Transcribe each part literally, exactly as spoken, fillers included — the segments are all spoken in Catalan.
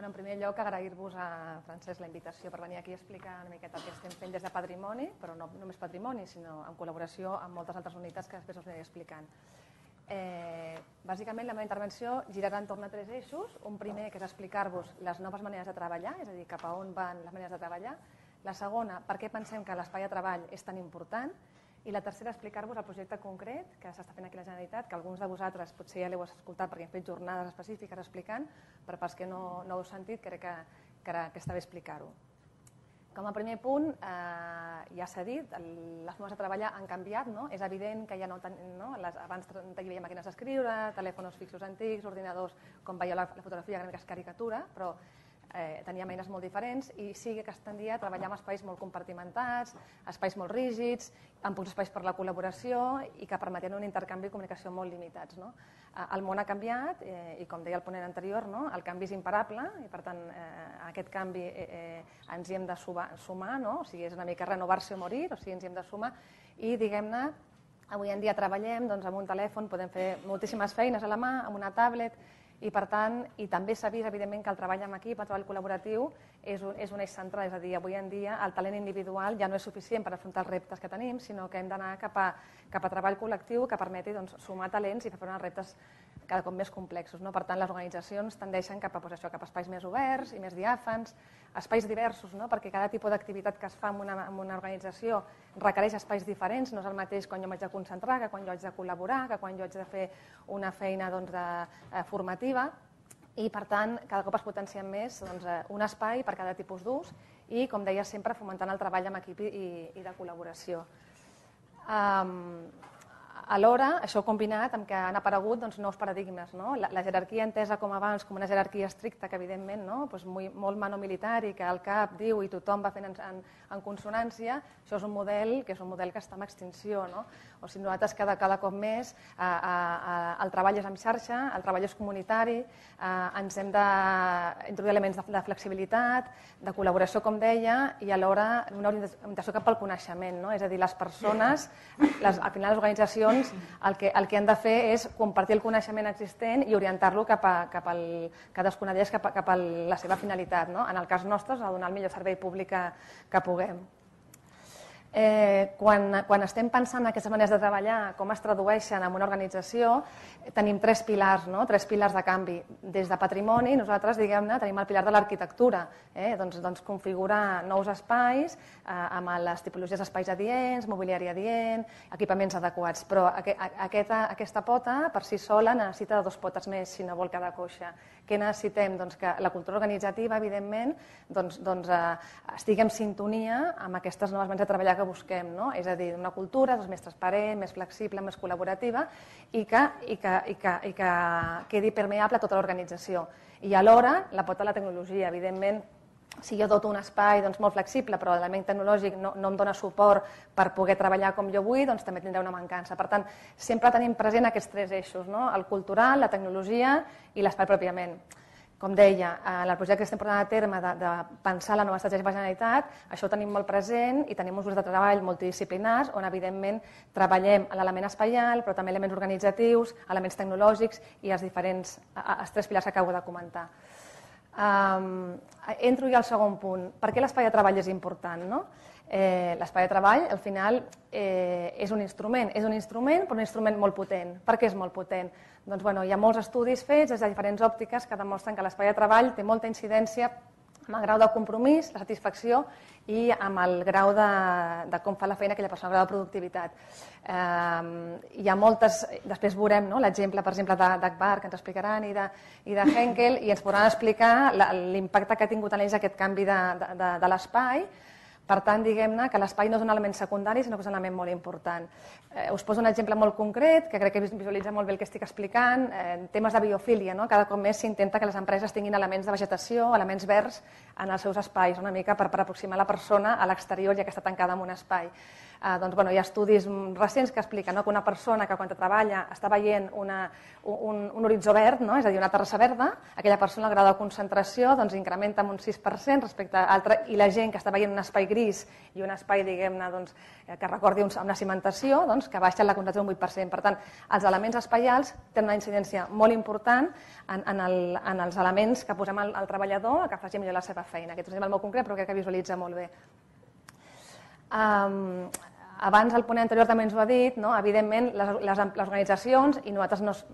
Bueno, en primer lloc, agrair-vos a Francesc la invitació per venir aquí a explicar una miqueta el que estem fent des de Patrimoni, però no només Patrimoni, sinó en col·laboració amb moltes altres unitats que després us aniré explicant. Eh, bàsicament, la meva intervenció girarà entorn a tres eixos. Un primer, que és explicar-vos les noves maneres de treballar, és a dir, cap a on van les maneres de treballar. La segona, per què pensem que l'espai de treball és tan important. I la tercera, explicar-vos el projecte concret que s'està fent aquí a la Generalitat, que alguns de vosaltres potser ja l'heu escoltat perquè hem fet jornades específiques explicant, però pels que no, no heu sentit crec que, que, que està bé explicar-ho. Com a primer punt, eh, ja s'ha dit, el, les formes de treballar han canviat, no? És evident que ja no, ten, no? Les, abans hi havia màquines d'escriure, telèfons fixos antics, ordinadors, com veieu la, la fotografia, gran que és caricatura, però Eh, teníem eines molt diferents i sí que es tendia a treballar amb espais molt compartimentats, espais molt rígids, amb pocs espais per la col·laboració i que permetien un intercanvi i comunicació molt limitats, no? El món ha canviat eh, i, com deia el ponent anterior, no? El canvi és imparable i, per tant, eh, a aquest canvi eh, eh, ens hi hem de sumar, no? O sigui, és una mica renovar-se o morir, o sigui, ens hi hem de sumar i, diguem-ne, avui en dia treballem doncs, amb un telèfon, podem fer moltíssimes feines a la mà, amb una tablet. I, per tant, i també s'ha vist, evidentment, que el treball en equip, el treball col·laboratiu, és un, és un eix central, és a dir, avui en dia el talent individual ja no és suficient per afrontar els reptes que tenim, sinó que hem d'anar cap a, cap a treball col·lectiu que permeti doncs, sumar talents i fer front als reptes cada cop més complexos, no? Per tant, les organitzacions tendeixen cap a, doncs, això, cap a espais més oberts i més diàfans, espais diversos, no? Perquè cada tipus d'activitat que es fa en una, en una organització requereix espais diferents, no és el mateix quan jo m'haig de concentrar, que quan jo haig de col·laborar, que quan jo haig de fer una feina doncs, de, eh, formativa, i per tant cada cop es potencien més doncs, un espai per cada tipus d'ús i, com deia sempre, fomentant el treball amb equip i, i de col·laboració. Um, Alhora, això combinat amb que han aparegut doncs, nous paradigmes, no? La, la jerarquia entesa com abans, com una jerarquia estricta, que evidentment, no? Pues muy, molt manomilitar i que el cap diu i tothom va fent en, en, en consonància, això és un model que és un model que està en extinció, no? O sigui, nosaltres cada, cada cop més a, a, a, el treball és en xarxa, el treball és comunitari, a, ens hem d'introduir elements de, de flexibilitat, de col·laboració, com deia, i alhora una orientació cap al coneixement, no? És a dir, les persones, les, al final les organitzacions, El que, el que han de fer és compartir el coneixement existent i orientar-lo cap a, cap al, cadascuna d'elles cap, cap a la seva finalitat, no? En el cas nostre, a donar el millor servei públic que, que puguem. Eh, quan, quan estem pensant en aquestes maneres de treballar, com es tradueixen en una organització, tenim tres pilars, no? Tres pilars de canvi. Des de Patrimoni, nosaltres, diguem-ne, tenim el pilar de l'arquitectura, eh? doncs, doncs configurar nous espais eh, amb les tipologies d'espais adients, mobiliari adient, equipaments adequats, però aqu aquesta, aquesta pota per si sola necessita dos potes més, si no vol quedar coixa. Què necessitem? Doncs que la cultura organitzativa, evidentment, doncs, doncs, eh, estigui en sintonia amb aquestes noves maneres de treballar que busquem, no? És a dir, una cultura doncs, més transparent, més flexible, més col·laborativa i que, i que, i que, i que quedi permeable a tota l'organització. I alhora, la pota de la tecnologia, evidentment, si jo doto un espai doncs, molt flexible però l'element tecnològic no, no em dona suport per poder treballar com jo vull, doncs també tindrà una mancança. Per tant, sempre tenim present aquests tres eixos, no? El cultural, la tecnologia i l'espai pròpiament. Com deia, en el projecte que estem portant a terme de, de pensar la nova estratègia de la Generalitat, això ho tenim molt present i tenim uns grups de treball multidisciplinars on, evidentment, treballem l'element espaial, però també elements organitzatius, elements tecnològics i els diferents, els tres pilars que acabo de comentar. Um, entro ja al segon punt. Per què l'espai de treball és important, no? Eh, l'espai de treball, al final, eh, és un instrument, és un instrument, però un instrument molt potent. Per què és molt potent? Doncs, bueno, hi ha molts estudis fets des de diferents òptiques que demostren que l'espai de treball té molta incidència amb el grau de compromís, la satisfacció i amb el grau de, de com fa la feina aquella persona, el grau de productivitat. Eh, hi ha moltes, després veurem no, l'exemple, per exemple, d'Akbar, que ens explicaran, i de, i de Henkel, i ens podran explicar l'impacte que ha tingut en ells aquest canvi de, de, de, de l'espai. Per tant, diguem-ne que l'espai no és un element secundari, sinó que és un element molt important. Eh, us poso un exemple molt concret, que crec que visualitza molt bé el que estic explicant, eh, en temes de biofília, no? Cada cop més s'intenta que les empreses tinguin elements de vegetació, elements verds en els seus espais, una mica per, per aproximar la persona a l'exterior, ja que està tancada en un espai. hi ha estudis recents que expliquen que una persona que quan treballa està veient un horitzó verd, és a dir, una terrassa verda, aquella persona el grau de concentració incrementa en un sis per cent respecte a l'altre, i la gent que està veient un espai gris i un espai que recordi una cimentació que baixa la concentració un vuit per cent. Per tant, els elements espaials tenen una incidència molt important en els elements que posem al treballador que faci millor la seva feina. Aquest és un exemple molt concret, però crec que visualitza molt bé. Abans, el ponent anterior també ens ho ha dit, evidentment, les organitzacions, i nosaltres,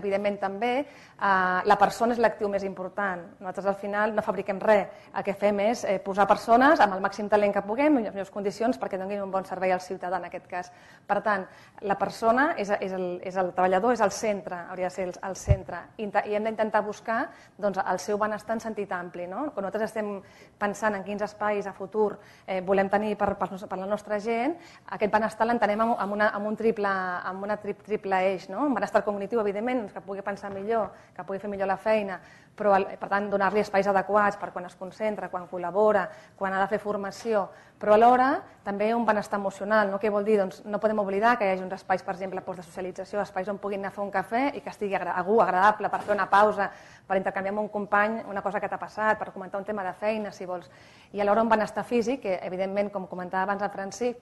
evidentment, també, la persona és l'actiu més important. Nosaltres, al final, no fabriquem res. El que fem és posar persones amb el màxim talent que puguem, en les millors condicions, perquè donin un bon servei al ciutadà, en aquest cas. Per tant, la persona és el treballador, és el centre, hauria de ser el centre. I hem d'intentar buscar el seu benestar en sentit ampli. Quan nosaltres estem pensant en quins espais a futur volem tenir per la nostra gent, gent, aquest benestar l'entenem amb un triple eix, un benestar cognitiu, evidentment, que pugui pensar millor, que pugui fer millor la feina, però, per tant, donar-li espais adequats per quan es concentra, quan col·labora, quan ha de fer formació, però alhora també un benestar emocional. Què vol dir? Doncs no podem oblidar que hi hagi uns espais, per exemple, de socialització, espais on puguin anar a fer un cafè i que estigui agradable per fer una pausa, per intercanviar amb un company una cosa que t'ha passat, per comentar un tema de feina, si vols. I alhora un benestar físic, que evidentment, com comentava abans el Fransí,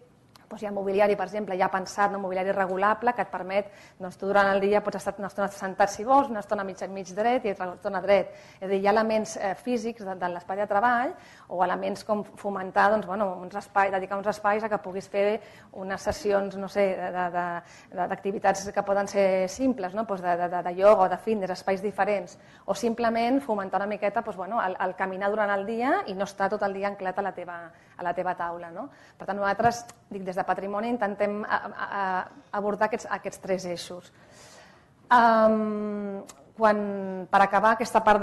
hi ha mobiliari, per exemple, ja pensat, mobiliari regulable, que et permet, doncs tu durant el dia pots estar una estona sentat si vols, una estona mig dret i una estona dret. És a dir, hi ha elements físics de l'espai de treball o elements com fomentar, doncs, bueno, uns espais, dedicar uns espais a que puguis fer unes sessions, no sé, d'activitats que poden ser simples, no? Doncs de ioga o de fitness, espais diferents. O simplement fomentar una miqueta, doncs, bueno, el caminar durant el dia i no estar tot el dia anclat a la teva, a la teva taula, no? Per tant, nosaltres, dic, des de patrimoni intentem abordar aquests tres eixos. Per acabar aquesta part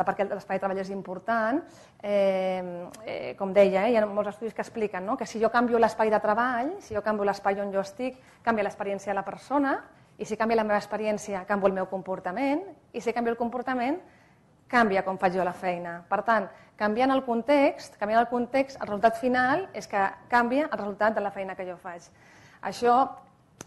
de per què l'espai de treball és important, com deia, hi ha molts estudis que expliquen que si jo canvio l'espai de treball, si jo canvio l'espai on jo estic, canvia l'experiència de la persona, i si canvia la meva experiència, canvio el meu comportament, i si canvio el comportament, canvia com faig jo la feina. Per tant, canviant el context, canviant el context, el resultat final és que canvia el resultat de la feina que jo faig. Això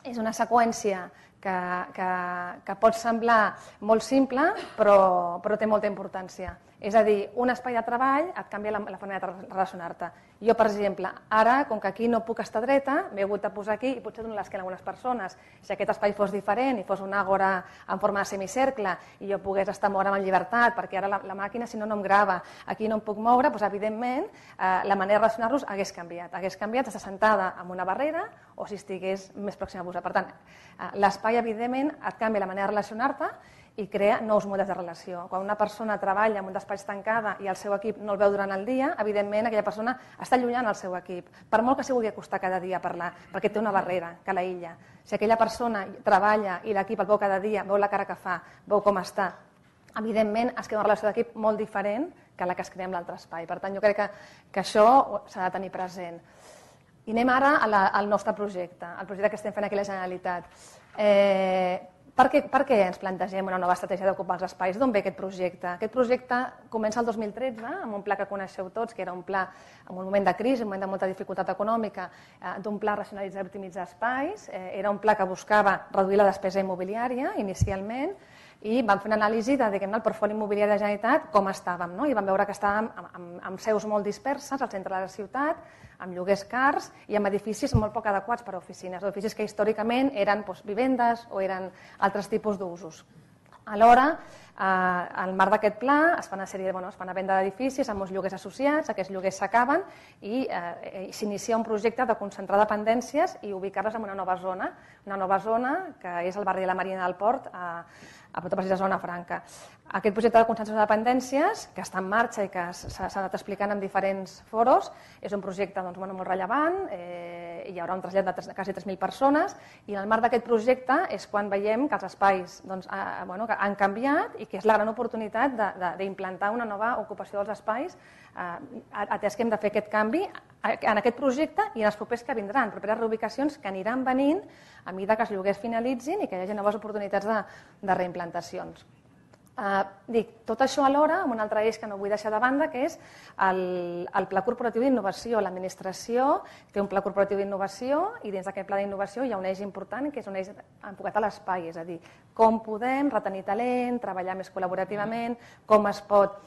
és una seqüència que pot semblar molt simple, però té molta importància. És a dir, un espai de treball et canvia la forma de relacionar-te. Jo, per exemple, ara, com que aquí no puc estar dreta, m'he hagut de posar aquí i potser dono l'esquena a algunes persones. Si aquest espai fos diferent i fos una àgora en forma de semicercle i jo pogués estar moure amb llibertat, perquè ara la màquina, si no, no em grava, aquí no em puc moure, doncs, evidentment, la manera de relacionar-los hagués canviat. Hagués canviat estar sentada amb una barrera o si estigués més pròxima a vosaltres. Per tant, l'espai, evidentment, et canvia la manera de relacionar-te i crea nous models de relació. Quan una persona treballa en un despatx tancada i el seu equip no el veu durant el dia, evidentment aquella persona està allunyant el seu equip, per molt que s'hi vulgui acostar cada dia a parlar, perquè té una barrera que l'aïlla. Si aquella persona treballa i l'equip el veu cada dia, veu la cara que fa, veu com està, evidentment es crea una relació d'equip molt diferent que la que es crea en l'altre espai. Per tant, jo crec que això s'ha de tenir present. I anem ara al nostre projecte, el projecte que estem fent aquí a la Generalitat. Per què ens plantegem una nova estratègia d'ocupar els espais? D'on ve aquest projecte? Aquest projecte comença el dos mil tretze amb un pla que coneixeu tots, que era un pla en un moment de crisi, en un moment de molta dificultat econòmica, d'un pla de racionalitzar i optimitzar espais. Era un pla que buscava reduir la despesa immobiliària inicialment, i vam fer una anàlisi del portfoli immobiliari de la Generalitat, com estàvem, i vam veure que estàvem amb seus molt disperses al centre de la ciutat, amb lloguers cars i amb edificis molt poc adequats per a oficines, edificis que històricament eren vivendes o eren altres tipus d'usos. Alhora, al marc d'aquest pla es fa una venda d'edificis amb uns lloguers associats, aquests lloguers s'acaben i s'inicia un projecte de concentrar dependències i ubicar-les en una nova zona, una nova zona que és el barri de la Marina del Port, a Punta Precisa, Zona Franca. Aquest projecte de concentració de dependències, que està en marxa i que s'ha anat explicant en diferents foros, és un projecte molt rellevant, hi haurà un trasllat de quasi tres mil persones, i en el marc d'aquest projecte és quan veiem que els espais han canviat i que és la gran oportunitat d'implantar una nova ocupació dels espais, atès que hem de fer aquest canvi en aquest projecte i en els propers que vindran, properes reubicacions que aniran venint a mesura que els lloguers finalitzin i que hi hagi noves oportunitats de reimplantacions. Dic, tot això alhora, amb un altre eix que no vull deixar de banda, que és el Pla Corporatiu d'Innovació. L'administració té un Pla Corporatiu d'Innovació i dins d'aquest Pla d'Innovació hi ha un eix important, que és un eix enfocat a l'espai, és a dir, com podem retenir talent, treballar més col·laborativament, com es pot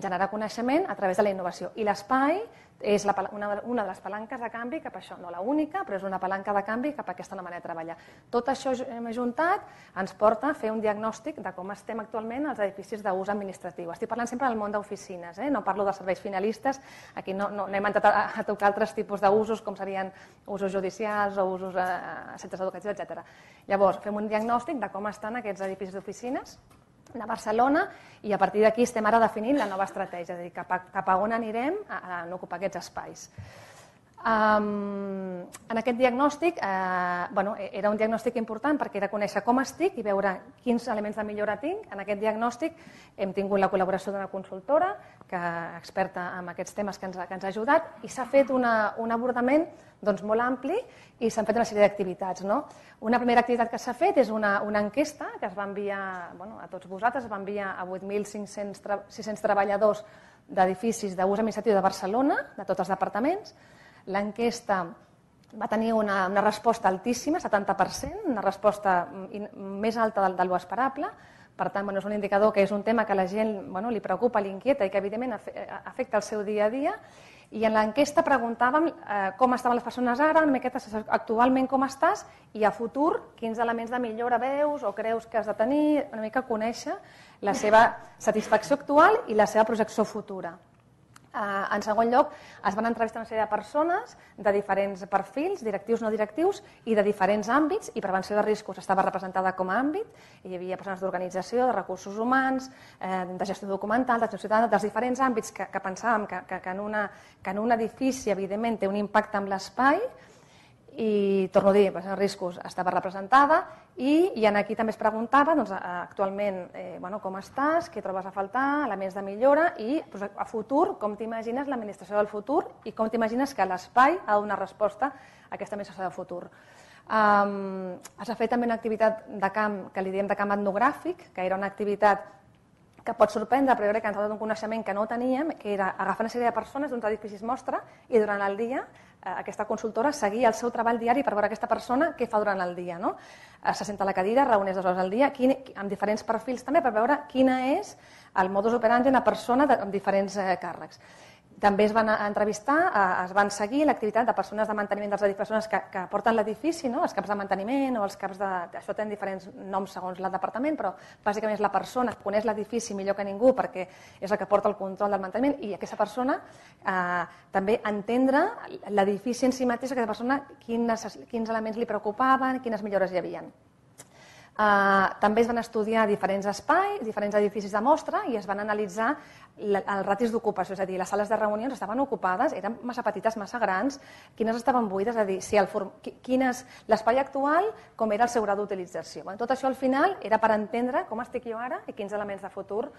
generar coneixement a través de la innovació. I l'espai és una de les palanques de canvi cap a això, no l'única, però és una palanca de canvi cap a aquesta manera de treballar. Tot això juntat ens porta a fer un diagnòstic de com estem actualment als edificis d'ús administratiu. Estic parlant sempre del món d'oficines, no parlo de serveis finalistes, aquí no hem entrat a tocar altres tipus d'usos com serien usos judicials o usos a centres educatius, etcètera. Llavors, fem un diagnòstic de com estan aquests edificis d'oficines de Barcelona i a partir d'aquí estem ara definint la nova estratègia, és a dir, cap a on anirem a no ocupar aquests espais. En aquest diagnòstic, era un diagnòstic important perquè era conèixer com estic i veure quins elements de millora tinc. En aquest diagnòstic hem tingut la col·laboració d'una consultora experta en aquests temes que ens ha ajudat i s'ha fet un abordament molt ampli i s'han fet una sèrie d'activitats. Una primera activitat que s'ha fet és una enquesta que es va enviar a tots vosaltres, es va enviar a vuit mil sis-cents treballadors d'edificis d'ús administratiu de Barcelona, de tots els departaments. L'enquesta va tenir una resposta altíssima, setanta per cent, una resposta més alta del que esperable. Per tant, és un indicador que és un tema que a la gent li preocupa, l'inquieta i que evidentment afecta el seu dia a dia. I en l'enquesta preguntàvem com estaven les persones ara, actualment com estàs i a futur quins elements de millora veus o creus que has de tenir, una mica conèixer la seva satisfacció actual i la seva projecció futura. En segon lloc, es van entrevistar una sèrie de persones de diferents perfils, directius, no directius, i de diferents àmbits, i prevenció de riscos estava representada com a àmbit, hi havia persones d'organització, de recursos humans, de gestió documental, de ciutadans, dels diferents àmbits que pensàvem que en un edifici, evidentment, té un impacte en l'espai, i torno a dir, prevenció de riscos estava representada, i aquí també es preguntava actualment com estàs, què trobes a faltar, elements de millora i a futur com t'imagines l'administració del futur i com t'imagines que l'espai ha de donar resposta a aquesta administració del futur. Es va fer també una activitat de camp que li diem de camp etnogràfic, que era una activitat que pot sorprendre, però jo crec que ens ha donat un coneixement que no teníem, que era agafar una sèrie de persones d'uns edificis mostra i durant el dia aquesta consultora seguia el seu treball diari per veure aquesta persona què fa durant el dia. Se senta a la cadira, reuneix dues hores al dia, amb diferents perfils també, per veure quin és el modus operandi d'una persona amb diferents càrrecs. També es van entrevistar, es van seguir l'activitat de persones de manteniment dels edificis, persones que porten l'edifici, els caps de manteniment o els caps de... Això tenen diferents noms segons el departament, però bàsicament és la persona que coneix l'edifici millor que ningú perquè és la que porta el control del manteniment i aquesta persona també entendre l'edifici en si mateix, aquesta persona, quins elements li preocupaven, quines millores hi havia. També es van estudiar diferents espais, diferents edificis de mostra i es van analitzar els ratis d'ocupació, és a dir, les sales de reunions estaven ocupades, eren massa petites, massa grans, quines estaven buides, és a dir, l'espai actual, com era el seu grau d'utilització. Tot això al final era per entendre com estic jo ara i quins elements de futur,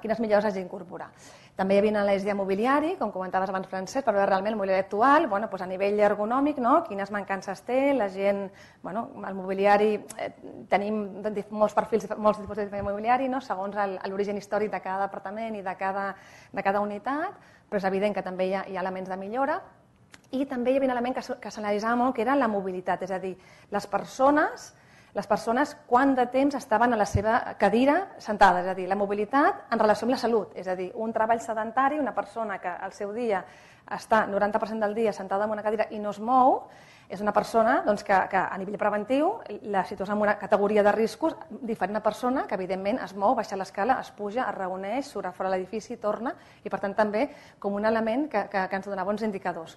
quines millores haig d'incorporar. També hi havia una anàlisi de mobiliari, com comentaves abans, Francesc, per veure realment el mobiliari actual, a nivell ergonòmic, quines mancances té, la gent, el mobiliari... Tenim molts perfils, molts tipus de mobiliari, segons l'origen històric de cada departament i de cada unitat, però és evident que també hi ha elements de millora. I també hi havia un element que s'analitzava molt, que era la mobilitat, és a dir, les persones, les persones quant de temps estaven a la seva cadira sentada, és a dir, la mobilitat en relació amb la salut, és a dir, un treball sedentari, una persona que al seu dia està noranta per cent del dia sentada en una cadira i no es mou, és una persona que a nivell preventiu la situes en una categoria de riscos diferent a una persona que evidentment es mou, baixa l'escala, es puja, es reuneix, surt a fora de l'edifici, torna i per tant també com un element que ens dona bons indicadors.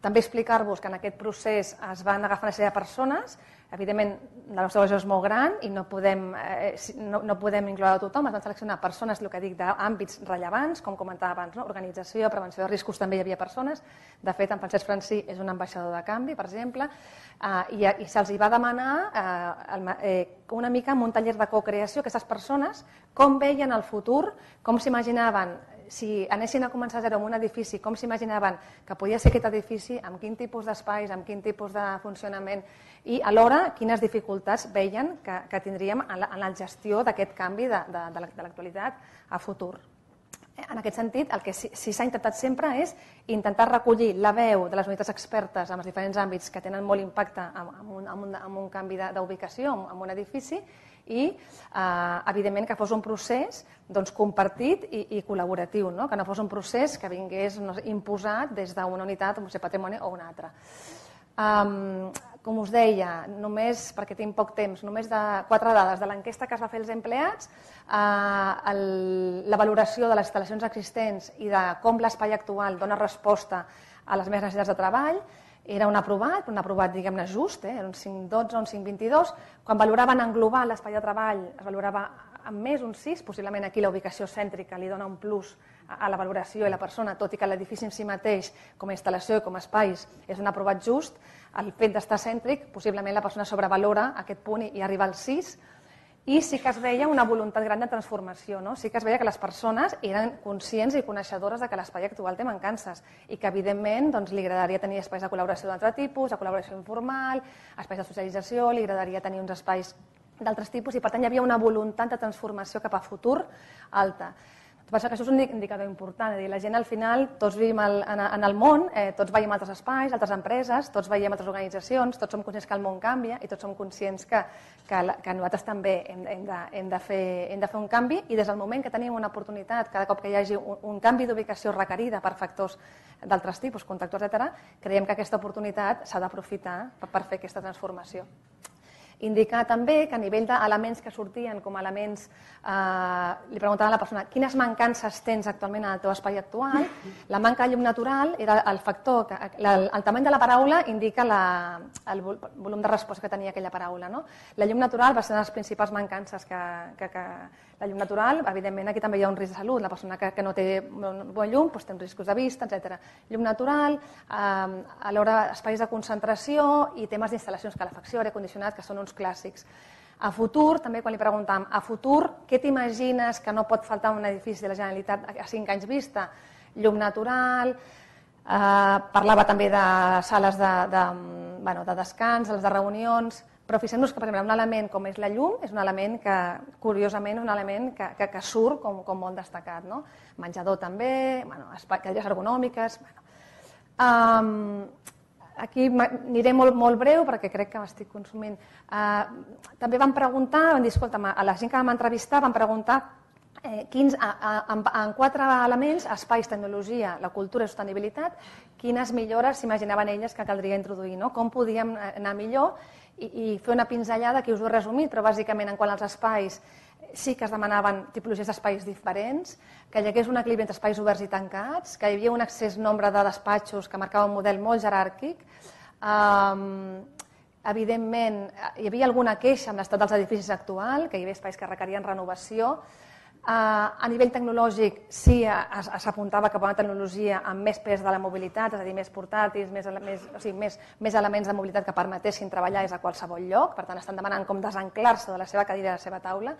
També explicar-vos que en aquest procés es van agafar una sèrie de persones, evidentment la nostra regió és molt gran i no podem incloure a tothom, es van seleccionar persones d'àmbits rellevants, com comentava abans, organització, prevenció de riscos, també hi havia persones, de fet en Francesc Fransí és un ambaixador de canvi, per exemple, i se'ls va demanar una mica en un taller de co-creació, aquestes persones, com veien el futur, com s'imaginaven si anessin a començar a zero amb un edifici, com s'imaginaven que podia ser aquest edifici, amb quin tipus d'espais, amb quin tipus de funcionament i alhora quines dificultats veien que, que tindríem en la, en la gestió d'aquest canvi de, de, de l'actualitat a futur. En aquest sentit, el que sí que s'ha intentat sempre és intentar recollir la veu de les unitats expertes en els diferents àmbits que tenen molt impacte en un, en un, en un canvi d'ubicació, en un edifici, i eh, evidentment que fos un procés doncs, compartit i, i col·laboratiu, no? Que no fos un procés que vingués no, imposat des d'una unitat, com ser patrimoni o una altra. Um, com us deia, només, perquè tinc poc temps, només de quatre dades de l'enquesta que es va fer als empleats, eh, el, la valoració de les instal·lacions existents i de com l'espai actual dona resposta a les meves necessitats de treball, era un aprovat, un aprovat diguem-ne just, eh, era un cinc coma dotze o un cinc coma vint-i-dos, quan valoraven en global l'espai de treball es valorava amb més un sis, possiblement aquí la ubicació cèntrica li dona un plus a la valoració i la persona, tot i que l'edifici en si mateix, com a instal·lació i com a espais, és un aprovat just, el fet d'estar cèntric, possiblement la persona sobrevalora aquest punt i arriba al sis, i sí que es veia una voluntat gran de transformació, no? Sí que es veia que les persones eren conscients i coneixedores de que l'espai actual té mancances i que, evidentment, doncs, li agradaria tenir espais de col·laboració d'altre tipus, de col·laboració informal, espais de socialització, li agradaria tenir uns espais d'altres tipus i, per tant, hi havia una voluntat de transformació cap a futur alta. Penso que això és un indicador important, és a dir, la gent al final, tots vivim en el món, eh, tots veiem altres espais, altres empreses, tots veiem altres organitzacions, tots som conscients que el món canvia i tots som conscients que, que, que nosaltres també hem, hem, de, hem, de fer, hem de fer un canvi i des del moment que tenim una oportunitat, cada cop que hi hagi un, un canvi d'ubicació requerida per factors d'altres tipus, contactors, etcètera, creiem que aquesta oportunitat s'ha d'aprofitar per, per fer aquesta transformació. Indicar també que a nivell d'elements que sortien com a elements, eh, li preguntaven a la persona quines mancances tens actualment en el teu espai actual, la manca de llum natural era el factor, que, el, el tamany de la paraula indica la, el volum de resposta que tenia aquella paraula, no? La llum natural va ser una de les principals mancances que, que, que la llum natural, evidentment aquí també hi ha un risc de salut, la persona que, que no té bon llum doncs té riscos de vista, etcètera. Llum natural, eh, alhora espais de concentració i temes d'instal·lacions, calefacció, aire condicionat, que són uns clàssics. A futur, també quan li preguntam, a futur, què t'imagines que no pot faltar un edifici de la Generalitat a cinc anys vista? Llum natural, eh, parlava també de sales de, de, bueno, de descans, sales de reunions. Però fixem-nos que, per exemple, un element com és la llum és un element que, curiosament, un element que, que, que surt com, com molt destacat, no? Menjador també, bueno, cadires ergonòmiques... Bueno. Um, aquí aniré molt, molt breu perquè crec que m'estic consumint. Uh, també vam preguntar, vam dir, escolta, a la gent que vam entrevistar vam preguntar Eh, quins, a, a, a, en quatre elements, espais, tecnologia, la cultura i sostenibilitat, quines millores s'imaginaven elles que caldria introduir, no? Com podíem anar millor i, i fer una pinzellada que us ho he resumit, però bàsicament en quant als espais sí que es demanaven tipologies d'espais diferents, que hi hagués un equilibri entre espais oberts i tancats, que hi havia un excés nombre de despatxos que marcava un model molt jeràrquic, eh, evidentment hi havia alguna queixa amb l'estat dels edificis actual, que hi havia espais que requerien renovació. Uh, a nivell tecnològic sí s'apuntava cap a una tecnologia amb més pes de la mobilitat, és a dir, més portàtils, més, més, o sigui, més, més elements de mobilitat que permetessin treballar des de qualsevol lloc, per tant estan demanant com desanclar-se de la seva cadira i de la seva taula.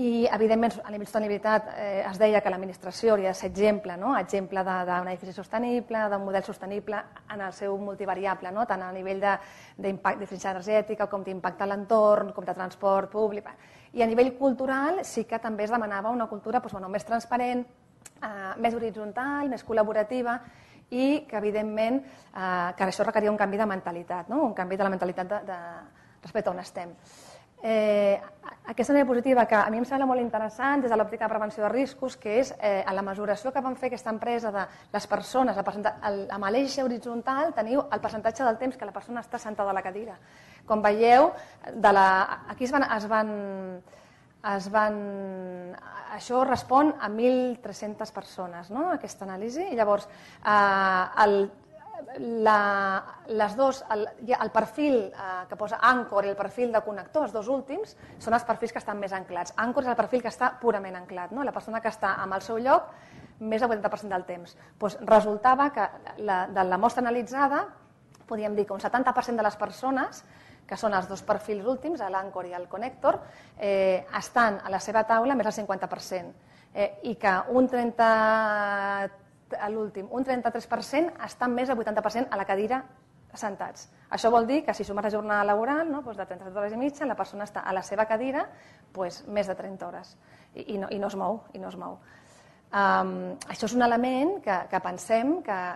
I, evidentment, a nivell de sostenibilitat eh, es deia que l'administració hauria de ser exemple, no? Exemple d'un edifici sostenible, d'un model sostenible en el seu multivariable, no? Tant a nivell d'eficiència energètica com d'impacte a l'entorn, com de transport públic. I a nivell cultural sí que també es demanava una cultura doncs, bueno, més transparent, eh, més horitzontal, més col·laborativa, i que, evidentment, eh, que això requeria un canvi de mentalitat, no? Un canvi de la mentalitat de, de, respecte a on estem. Eh, aquesta manera positiva que a mi em sembla molt interessant des de l'òptica de prevenció de riscos, que és eh, a la mesuració que van fer aquesta empresa de les persones, el, amb l'eixa horitzontal teniu el percentatge del temps que la persona està sentada a la cadira. Com veieu, de la, aquí es van, es van, es van, això respon a mil tres-centes persones, no? Aquesta anàlisi, i llavors eh, el La, les dos, el, el perfil eh, que posa Anchor i el perfil de connector, els dos últims, són els perfils que estan més anclats. Anchor és el perfil que està purament anclat, no? La persona que està en el seu lloc més del vuitanta per cent del temps. Pues resultava que la, de la mostra analitzada podíem dir que un setanta per cent de les persones que són els dos perfils últims, l'Anchor i el Connector, estan a la seva taula més del cinquanta per cent i que un trenta-tres per cent estan més del vuitanta per cent a la cadira assentats. Això vol dir que si sumes la jornada laboral de trenta-set hores i mitja, la persona està a la seva cadira més de trenta hores i no es mou. Això és un element que pensem que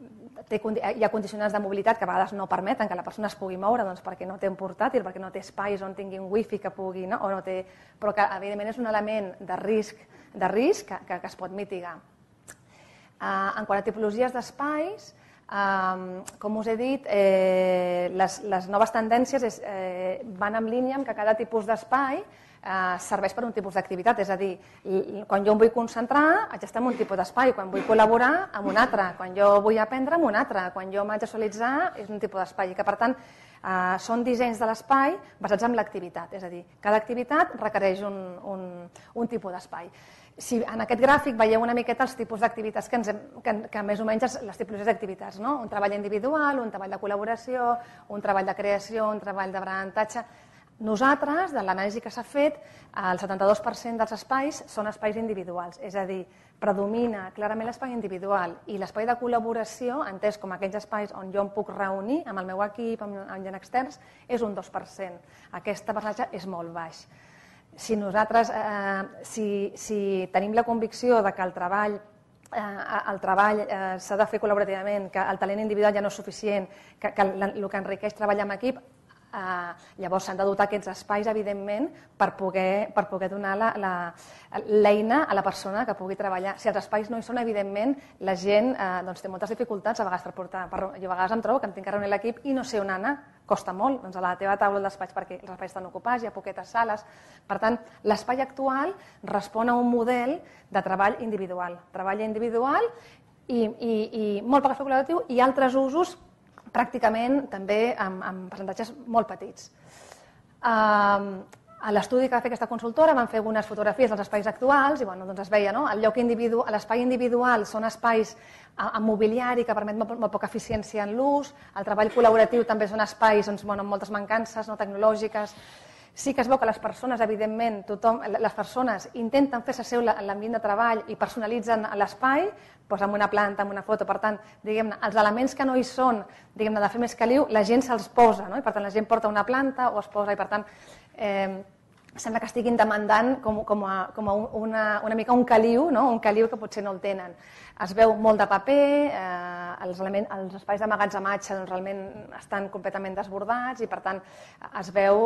hi ha condicionants de mobilitat que a vegades no permeten que la persona es pugui moure perquè no té un portàtil, perquè no té espais on tingui un wifi que pugui, però que evidentment és un element de risc que es pot mitigar. En quant a tipologies d'espais, com us he dit, les noves tendències van en línia amb que cada tipus d'espai serveix per un tipus d'activitat. És a dir, quan jo em vull concentrar, haig d'estar en un tipus d'espai, quan vull col·laborar, en un altre, quan jo vull aprendre, en un altre, quan jo m'haig de socialitzar, és un tipus d'espai. I que, per tant, són dissenys de l'espai basats en l'activitat. És a dir, cada activitat requereix un tipus d'espai. Si en aquest gràfic veieu una miqueta els tipus d'activitats que més o menys les tipologies d'activitats, un treball individual, un treball de col·laboració, un treball de creació, un treball d'aprenentatge. Nosaltres, de l'anàlisi que s'ha fet, el setanta-dos per cent dels espais són espais individuals, és a dir, predomina clarament l'espai individual i l'espai de col·laboració, entès com aquells espais on jo em puc reunir amb el meu equip, amb gent externs, és un dos per cent. Aquesta percentatge és molt baixa. Si nosaltres tenim la convicció que el treball s'ha de fer col·laborativament, que el talent individual ja no és suficient, que el que enriqueix treballar en equip, llavors s'han de dotar aquests espais, evidentment, per poder donar l'eina a la persona que pugui treballar. Si els espais no hi són, evidentment, la gent té moltes dificultats a vegades per portar. Jo a vegades em trobo que em tinc que reunir l'equip i no sé on anar. Costa molt a la teva taula d'espais perquè els espais estan ocupats, hi ha poquetes sales. Per tant, l'espai actual respon a un model de treball individual. Treball individual i molt poc espai col·laboratiu i altres usos pràcticament també amb percentatges molt petits. A l'estudi que va fer aquesta consultora van fer algunes fotografies dels espais actuals i es veia que l'espai individual són espais amb mobiliari que permet molt poca eficiència en l'ús, el treball col·laboratiu també són espais amb moltes mancances tecnològiques. Sí que es veu que les persones, evidentment, les persones intenten fer-se seu l'ambient de treball i personalitzen l'espai, amb una planta, amb una foto. Per tant, els elements que no hi són de fer més caliu, la gent se'ls posa. Per tant, la gent porta una planta o es posa i, per tant, sembla que estiguin demandant com una mica un caliu, un caliu que potser no el tenen. Es veu molt de paper, els espais d'amagatzematge realment estan completament desbordats i per tant es veu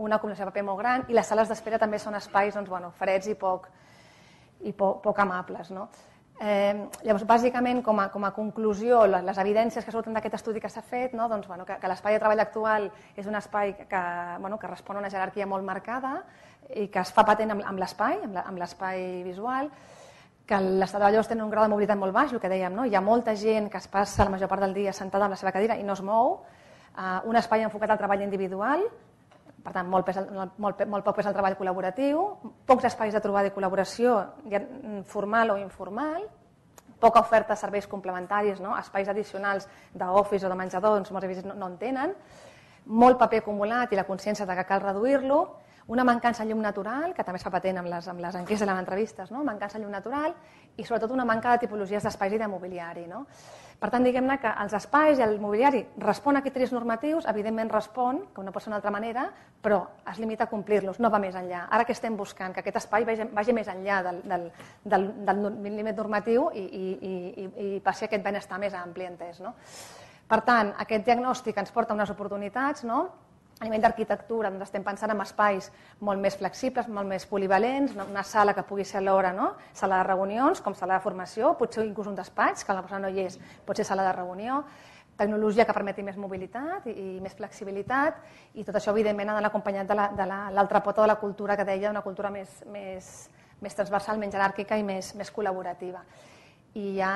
una acumulació de paper molt gran i les sales d'espera també són espais freds i poc amables. Llavors, bàsicament, com a conclusió, les evidències que surten d'aquest estudi que s'ha fet, que l'espai de treball actual és un espai que respon a una jerarquia molt marcada i que es fa patent amb l'espai, amb l'espai visual, que les treballadores tenen un grau de mobilitat molt baix, el que dèiem, hi ha molta gent que es passa la major part del dia sentada amb la seva cadira i no es mou, un espai enfocat al treball individual, per tant, molt poc pes al treball col·laboratiu, pocs espais de trobada i col·laboració, formal o informal, poca oferta de serveis complementaris, espais addicionals d'office o de menjador, doncs molts avis no en tenen, molt paper acumulat i la consciència que cal reduir-lo, una mancança de llum natural, que també es fa patent amb les enquestes i les entrevistes, mancança de llum natural i sobretot una manca de tipologies d'espais i de mobiliari. Per tant, diguem-ne que els espais i el mobiliari respon a criteris normatius, evidentment respon, com no pot ser d'una altra manera, però es limita a complir-los, no va més enllà. Ara que estem buscant que aquest espai vagi més enllà del límit normatiu i passi aquest benestar més ampli entès. Per tant, aquest diagnòstic ens porta unes oportunitats. A nivell d'arquitectura estem pensant en espais molt més flexibles, molt més polivalents, una sala que pugui ser alhora sala de reunions, com sala de formació, potser inclús un despatx, que la persona no hi és, pot ser sala de reunió, tecnologia que permeti més mobilitat i més flexibilitat i tot això evidentment ha d'anar acompanyat de l'altra pota de la cultura que deia, una cultura més transversal, menys jeràrquica i més col·laborativa. I ja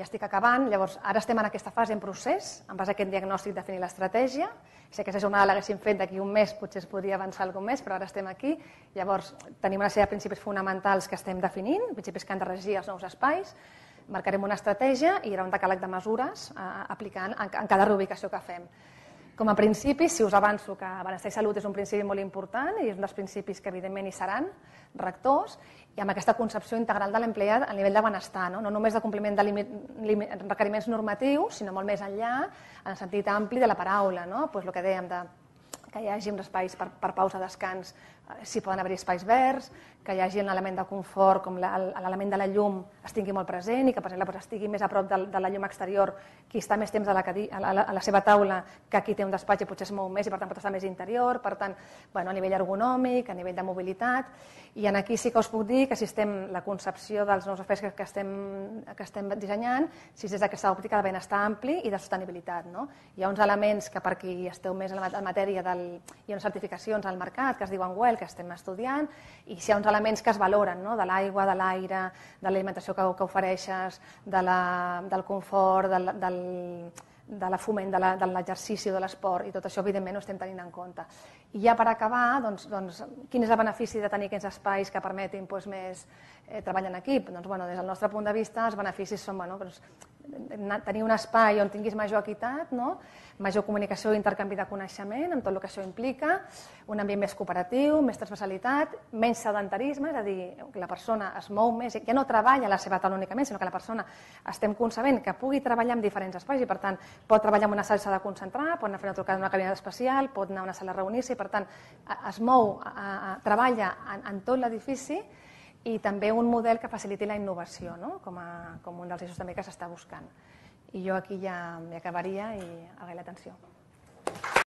estic acabant, llavors ara estem en aquesta fase en procés, en base a aquest diagnòstic de definir l'estratègia, si aquesta jornada l'haguéssim fet d'aquí un mes potser es podria avançar algun mes, però ara estem aquí, llavors tenim una sèrie de principis fonamentals que estem definint, principis que han de regir els nous espais, marcarem una estratègia i hi haurà un decàleg de mesures aplicant en cada reubicació que fem. Com a principis, si us avanço que benestar i salut és un principi molt important i és un dels principis que evidentment hi seran rectors, i amb aquesta concepció integral de l'empleat a nivell de benestar, no només de compliment de requeriments normatius, sinó molt més enllà, en el sentit ampli de la paraula, el que dèiem de que hi hagi espais per pausa, descans, si poden haver-hi espais verds, que hi hagi un element de confort com l'element de la llum estigui molt present i que, per exemple, estigui més a prop de la llum exterior qui està més temps a la seva taula que qui té un despatx i potser es mou més i, per tant, pot estar més interior, per tant, a nivell ergonòmic, a nivell de mobilitat. I aquí sí que us puc dir que si estem la concepció dels nous espais que estem dissenyant, si és des d'aquesta òptica de benestar ampli i de sostenibilitat. Hi ha uns elements que per qui esteu més en matèria del... hi ha unes certificacions al mercat que es diuen Well, que estem estudiant, i si hi ha uns elements que es valoren, de l'aigua, de l'aire, de l'alimentació que ofereixes, del confort, del foment de l'exercici o de l'esport, i tot això evidentment ho estem tenint en compte. I ja per acabar, quin és el benefici de tenir aquests espais que permetin més treball en equip? Des del nostre punt de vista els beneficis són tenir un espai on tinguis major equitat, major comunicació i intercanvi de coneixement, amb tot el que això implica, un ambient més cooperatiu, més transversalitat, menys sedentarisme, és a dir, que la persona es mou més, ja no treballa a la seva taula únicament, sinó que la persona estem concebent que pugui treballar en diferents espais i, per tant, pot treballar en una sala de concentrar, pot anar fent una trucada en una cabina especial, pot anar a una sala a reunir-se i, per tant, es mou, treballa en tot l'edifici. I també un model que faciliti la innovació, com un dels eixos també que s'està buscant. I jo aquí ja m'hi acabaria i agraeixo l'atenció.